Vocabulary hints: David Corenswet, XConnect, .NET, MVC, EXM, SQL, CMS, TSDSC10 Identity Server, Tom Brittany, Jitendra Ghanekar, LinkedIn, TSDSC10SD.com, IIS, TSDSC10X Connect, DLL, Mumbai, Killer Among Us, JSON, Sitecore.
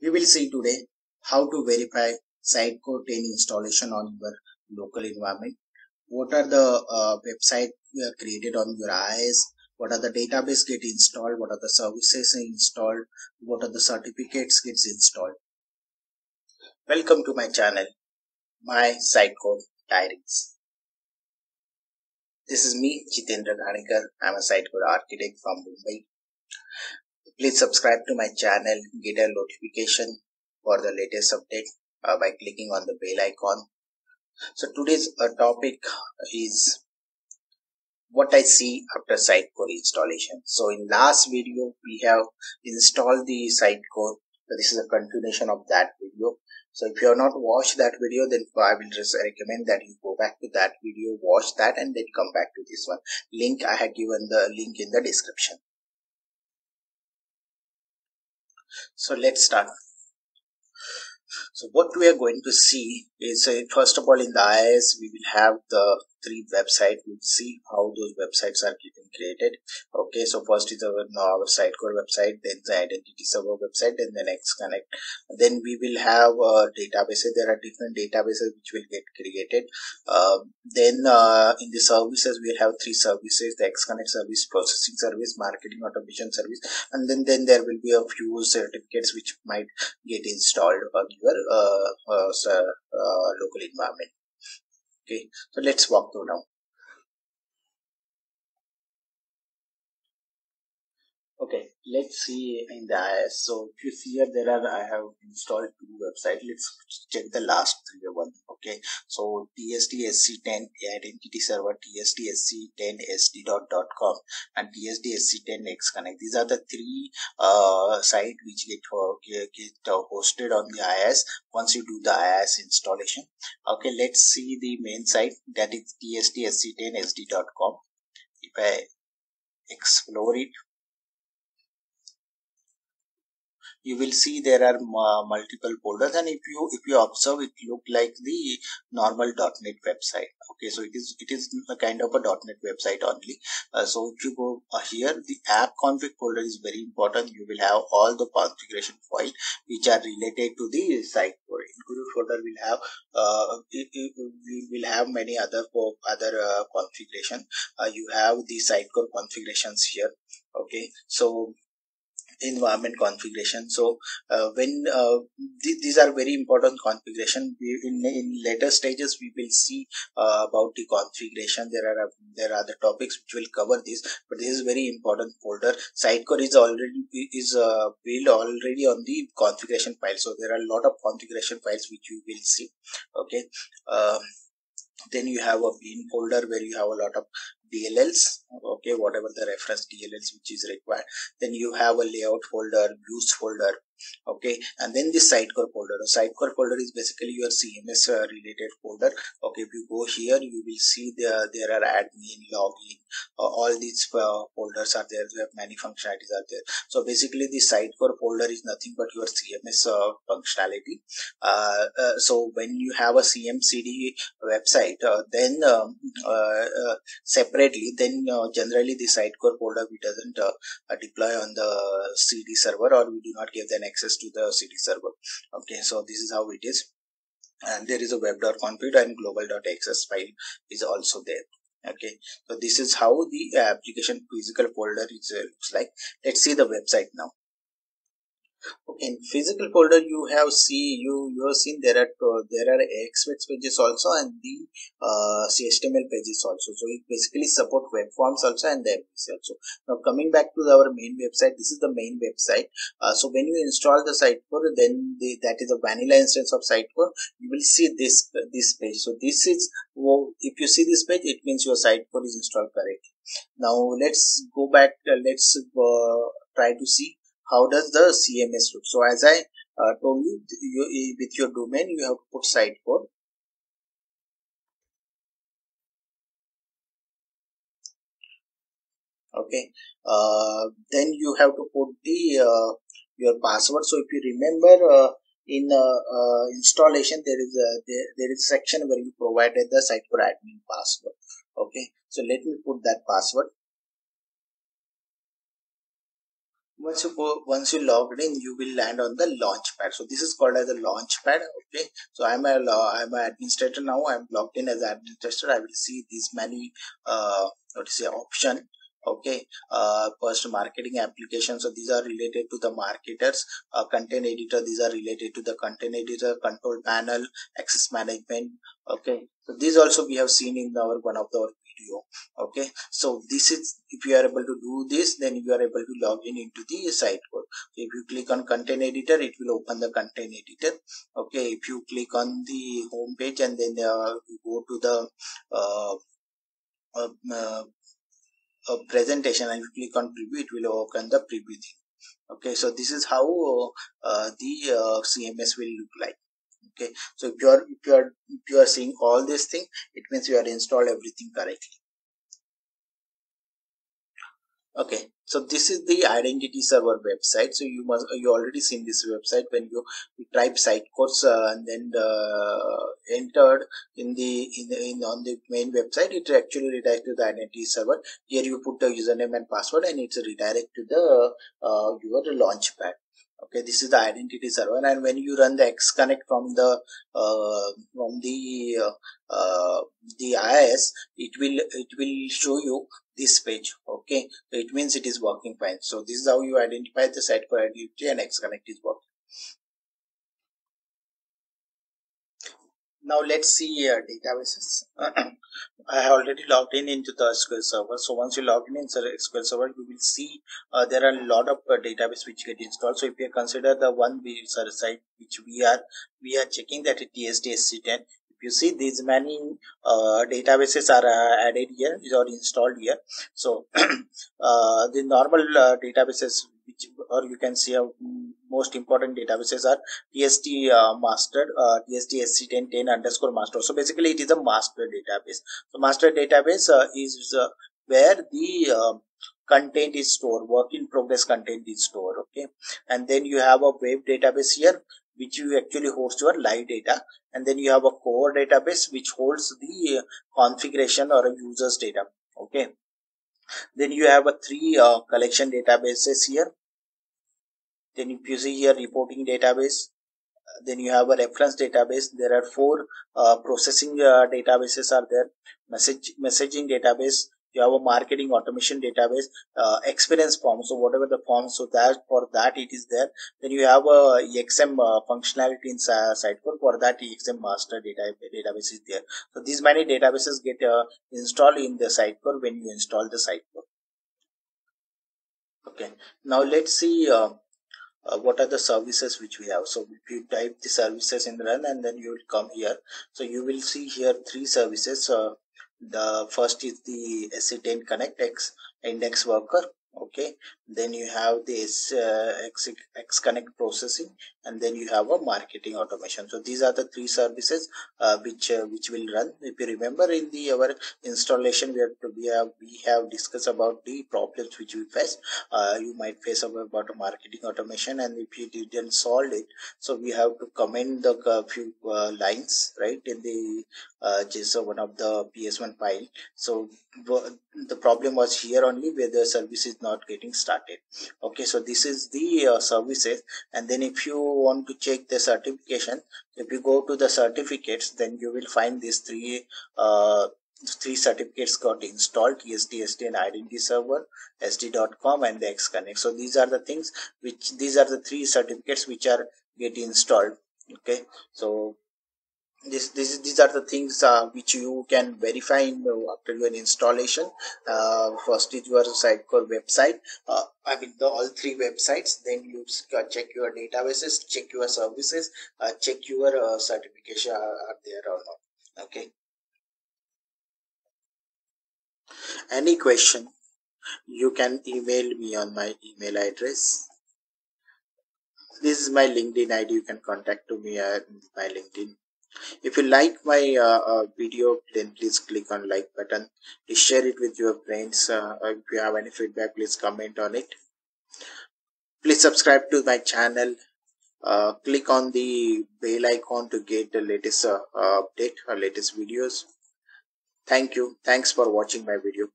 We will see today how to verify Sitecore 10 installation on your local environment. What are the website created on your IIS? What are the database get installed? What are the services installed? What are the certificates gets installed? Welcome to my channel, My Sitecore Diaries. This is me, Jitendra Ghanekar. I'm a Sitecore architect from Mumbai. Please subscribe to my channel, get a notification for the latest update by clicking on the bell icon. So today's topic is what I see after Sitecore installation. So in last video, we have installed the Sitecore. So this is a continuation of that video. So if you have not watched that video, then I will just recommend that you go back to that video, watch that, and then come back to this one. Link, I have given the link in the description. So let's start. So what we are going to see is, first of all, in the IIS, we will have the three websites. We'll see how those websites are getting created. Okay, so first is our Sitecore website, then the Identity Server website, and then XConnect. Then we will have databases. There are different databases which will get created. Then in the services, we'll have three services: the XConnect service, processing service, marketing automation service, and then there will be a few certificates which might get installed on your local environment. Okay, so let's walk through now. Okay, let's see in the IIS. So if you see here, I have installed two websites. Let's check the last three one. Okay, so TSDSC10 Identity Server, TSDSC10SD.com, and TSDSC10X Connect. These are the three sites which get hosted on the IIS once you do the IIS installation. Okay, let's see the main site, that is TSDSC10SD.com. If I explore it, you will see there are multiple folders, and if you observe, it look like the normal .NET website. Okay, so it is a kind of a .NET website only. So if you go here, the app config folder is very important. You will have all the configuration files which are related to the Sitecore. Include folder will have we will have many other configuration. You have the Sitecore configurations here. Okay, so environment configuration. So these are very important configuration. In later stages, we will see about the configuration. There are the topics which will cover this, but this is very important folder. Sitecore is built already on the configuration file. So there are a lot of configuration files which you will see. Okay. Then you have a bin folder where you have a lot of DLLs, okay, whatever the reference DLLs which is required. Then you have a layout folder, views folder, okay, and then the Sitecore folder. The Sitecore folder is basically your CMS related folder. Okay, if you go here, you will see there are admin, login, all these folders are there. You have many functionalities are there. So basically, the Sitecore folder is nothing but your CMS functionality. So when you have a CMCD website, then generally the Sitecore folder we doesn't deploy on the CD server, or we do not give them access to the CD server. Okay, so this is how it is, and there is a web.config and global.access file is also there. Okay, so this is how the application physical folder looks like. Let's see the website now. Okay, in physical folder you have seen there are XFX pages also, and the HTML pages also. So it basically support web forms also and the MVC also. Now coming back to our main website, this is the main website. So when you install the Sitecore, then that is the vanilla instance of Sitecore. You will see this page. So this is, if you see this page, it means your Sitecore is installed correctly. Now let's go back. Let's try to see how does the CMS look. So as I told you, with your domain, you have to put Sitecore. Okay. Then you have to put the your password. So if you remember, in installation, there is a section where you provided the Sitecore admin password. Okay. So let me put that password. Once you logged in, you will land on the launch pad. So this is called as a launch pad. Okay. So I'm an administrator now. I'm logged in as an administrator. I will see this many option. Okay, first marketing application. So these are related to the marketers. Content editor. These are related to the content editor. Control panel, access management. Okay, so these also we have seen in our one of our video. Okay, so this is, if you are able to do this, then you are able to log in into the Sitecore. So if you click on content editor, it will open the content editor. Okay, if you click on the home page and then you go to the presentation and you click on preview, it will open the preview thing. Okay, so this is how the CMS will look like. Okay, so if you are seeing all this thing, it means you are installed everything correctly. Okay, so this is the identity server website. So you already seen this website when you type Sitecore and then entered on the main website. It actually redirects to the identity server. Here you put the username and password, and it's redirect to the your launchpad. Okay, this is the identity server, and when you run the XConnect from the IIS, it will show you this page. Okay, so it means it is working fine. So this is how you identify the Sitecore identity and XConnect is working. Now let's see databases. I have already logged in into the SQL Server. So once you log in into the SQL Server, you will see there are a lot of database which get installed. So if you consider the one site which we are checking, that is TSDSC10. If you see, these many databases are added here or installed here. So the normal databases which, or you can see most important databases are TSD master, TSDSC10 _master. So basically it is a master database. So master database is where the content is stored, work in progress content is stored. Okay, and then you have a web database here which you actually host your live data, and then you have a core database which holds the configuration or a user's data. Okay, then you have a three collection databases here. Then if you see here, reporting database, then you have a reference database. There are four processing databases are there. Messaging database. You have a marketing automation database, experience form. So whatever the form, so that for that it is there. Then you have a EXM functionality in Sitecore. For that EXM master database is there. So these many databases get installed in the Sitecore when you install the Sitecore. Okay. Now let's see what are the services which we have. So if you type the services in run, and then you will come here. So you will see here three services. The first is the SC10 Connect X Index Worker. Okay, then you have this XConnect processing, and then you have a marketing automation. So these are the three services which will run. If you remember, in the our installation we have discussed about the problems which we faced. You might face about a marketing automation, and if you didn't solve it, so we have to comment the few lines, right, in the JSON, one of the PS1 file. So the problem was here only, where the service is not getting started. Okay, so this is the services. And then if you want to check the certification, if you go to the certificates, then you will find these three certificates got installed: TSDSC10 Identity Server, SD.com, and the XConnect. So these are the things which, these are the three certificates which are getting installed. Okay, so these are the things which you can verify in, after your installation. First is your Sitecore website, all three websites. Then you check your databases, check your services, check your certification are there or not. Okay, any question, you can email me on my email address. This is my LinkedIn ID. You can contact to me at my LinkedIn. If you like my video, then please click on like button. Please share it with your friends. If you have any feedback, please comment on it. Please subscribe to my channel. Click on the bell icon to get the latest update or latest videos. Thank you. Thanks for watching my video.